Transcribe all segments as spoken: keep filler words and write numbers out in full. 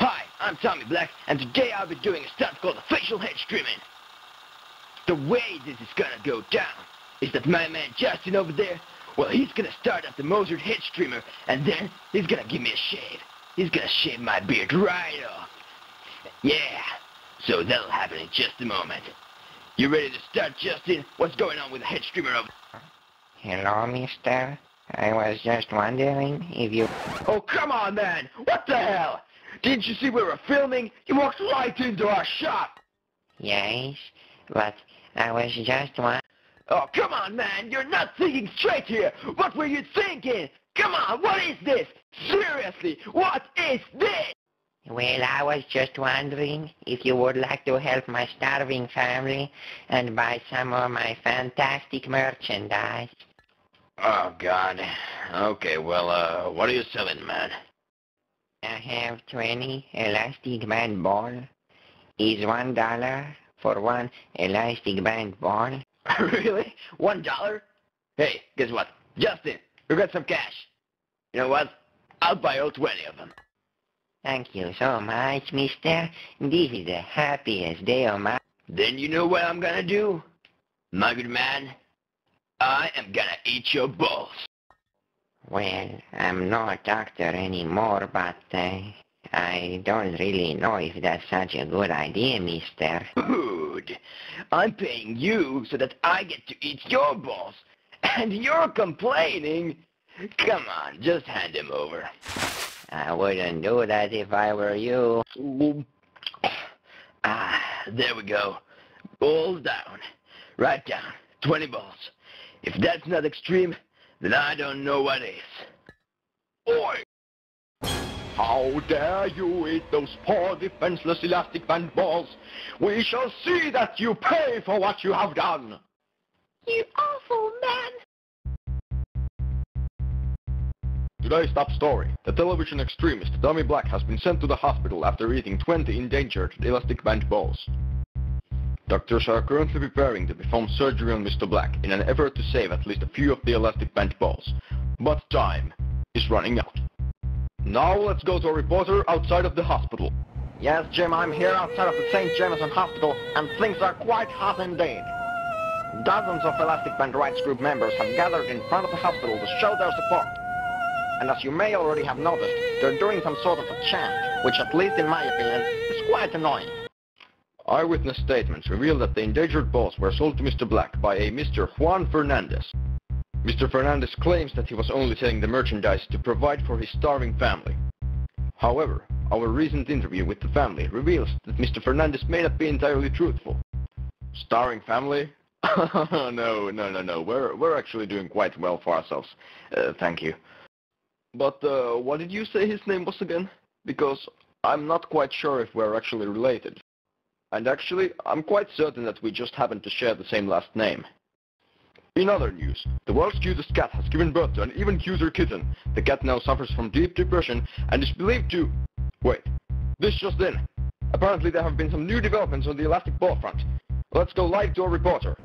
Hi, I'm Tommy Black, and today I'll be doing a stunt called facial head trimming. The way this is gonna go down is that my man Justin over there, well, he's gonna start up the Mozart head trimmer, and then he's gonna give me a shave. He's gonna shave my beard right off. Yeah, so that'll happen in just a moment. You ready to start, Justin? What's going on with the head trimmer over there? Hello, mister. I was just wondering if you... Oh, come on, man! What the hell? Didn't you see we were filming? You walked right into our shop! Yes, but I was just wondering... Oh, come on, man! You're not thinking straight here! What were you thinking? Come on, what is this? Seriously, what is this? Well, I was just wondering if you would like to help my starving family and buy some of my fantastic merchandise. Oh, God. Okay, well, uh, what are you selling, man? I have twenty elastic band balls. Is one dollar for one elastic band ball? Really? One dollar? Hey, guess what? Justin, we got some cash. You know what? I'll buy all twenty of them. Thank you so much, mister. This is the happiest day of my... Then you know what I'm gonna do? My good man, I am gonna eat your balls. Well, I'm not a doctor anymore, but... Uh, I don't really know if that's such a good idea, mister. Good. I'm paying you so that I get to eat your balls. And you're complaining? Come on, just hand him over. I wouldn't do that if I were you. Ah, there we go. Balls down. Right down. twenty balls. If that's not extreme, then I don't know what is. Oi! How dare you eat those poor defenseless elastic band balls? We shall see that you pay for what you have done! You awful man! Today's top story. The television extremist Tommy Black has been sent to the hospital after eating twenty endangered elastic band balls. Doctors are currently preparing to perform surgery on Mister Black in an effort to save at least a few of the elastic band balls. But time is running out. Now let's go to a reporter outside of the hospital. Yes, Jim, I'm here outside of the Saint Jameson Hospital, and things are quite hot indeed. Dozens of Elastic Band Rights Group members have gathered in front of the hospital to show their support. And as you may already have noticed, they're doing some sort of a chant, which at least in my opinion, is quite annoying. Eyewitness statements reveal that the endangered balls were sold to Mister Black by a Mister Juan Fernandez. Mister Fernandez claims that he was only selling the merchandise to provide for his starving family. However, our recent interview with the family reveals that Mister Fernandez may not be entirely truthful. Starving family? no, no, no, no. We're, we're actually doing quite well for ourselves. Uh, thank you. But uh, what did you say his name was again? Because I'm not quite sure if we're actually related. And actually, I'm quite certain that we just happen to share the same last name. In other news, the world's cutest cat has given birth to an even cuter kitten. The cat now suffers from deep depression and is believed to... Wait, this just in. Apparently there have been some new developments on the elastic ball front. Let's go live to a reporter.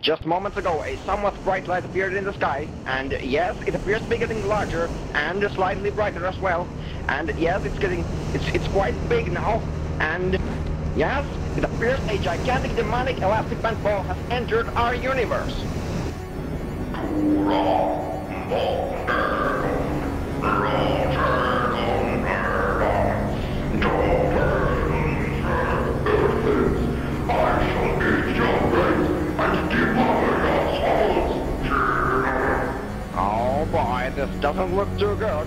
Just moments ago, a somewhat bright light appeared in the sky, and yes, it appears to be getting larger and slightly brighter as well. And yes, it's getting... it's, it's quite big now, and... Yes, it appears a gigantic demonic elastic band ball has entered our universe. Oh boy, this doesn't look too good.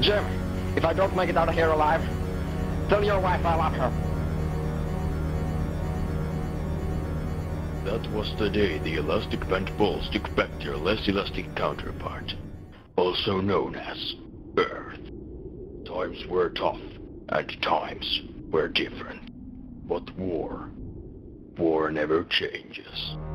Jim, if I don't make it out of here alive, tell your wife I love her. That was the day the elastic band balls took back their less elastic counterpart, also known as Earth. Times were tough, and times were different. But war, war never changes.